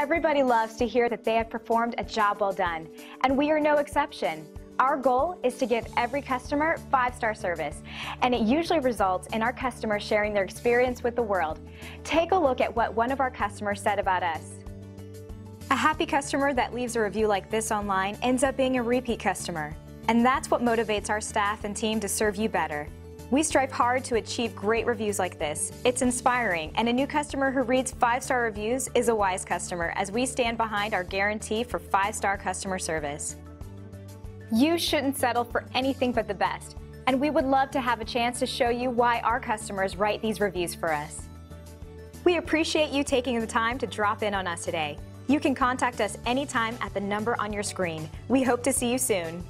Everybody loves to hear that they have performed a job well done, and we are no exception. Our goal is to give every customer five-star service, and it usually results in our customers sharing their experience with the world. Take a look at what one of our customers said about us. A happy customer that leaves a review like this online ends up being a repeat customer, and that's what motivates our staff and team to serve you better. We strive hard to achieve great reviews like this. It's inspiring, and a new customer who reads five-star reviews is a wise customer, as we stand behind our guarantee for five-star customer service. You shouldn't settle for anything but the best, and we would love to have a chance to show you why our customers write these reviews for us. We appreciate you taking the time to drop in on us today. You can contact us anytime at the number on your screen. We hope to see you soon.